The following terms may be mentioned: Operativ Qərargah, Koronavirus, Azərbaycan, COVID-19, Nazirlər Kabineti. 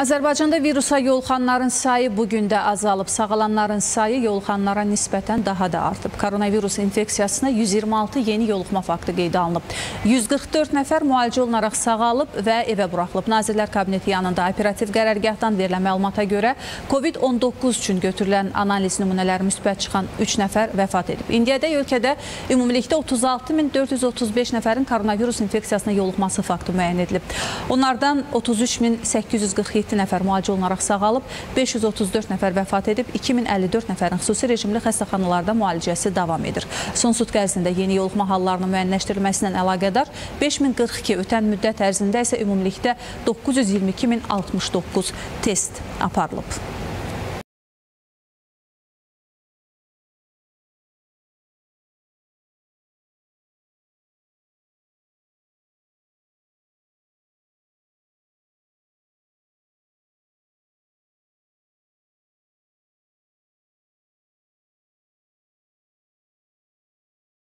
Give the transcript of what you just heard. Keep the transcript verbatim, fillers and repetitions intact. Azərbaycanda virusa yoluxanların sayı bugün də azalıb. Sağalanların sayı yoluxanlara nisbətən daha da artıb. Koronavirus infeksiyasına yüz iyirmi altı yeni yoluxma faktı qeydə alınıb. yüz qırx dörd nəfər müalicə olunaraq sağalıb və evə buraxılıb. Nazirlər Kabineti yanında Operativ Qərargahdan verilən məlumata görə COVID on doqquz üçün götürülən analiz nümunələri müsbət çıxan üç nəfər vəfat edib. İndiyədə ölkədə ümumilikdə otuz altı min dörd yüz otuz beş nəfərin koronavirus infeksiyasına yoluxması faktı müəyyən edilib. Onlardan otuz üç min səkkiz yüz qırx yeddi nəfər müalicə olunaraq sağalıb, beş yüz otuz dörd nəfər vəfat edib, iki min əlli dörd nəfərin xüsusi rejimli xəstəxanalarda müalicəsi davam edir. Son sutq ərzində yeni yoluxma hallarının müəyyənləşdirilməsi ilə əlaqədar beş min qırx iki, ötən müddət ərzində isə ümumilikdə doqquz yüz iyirmi iki min altmış doqquz test aparılıb.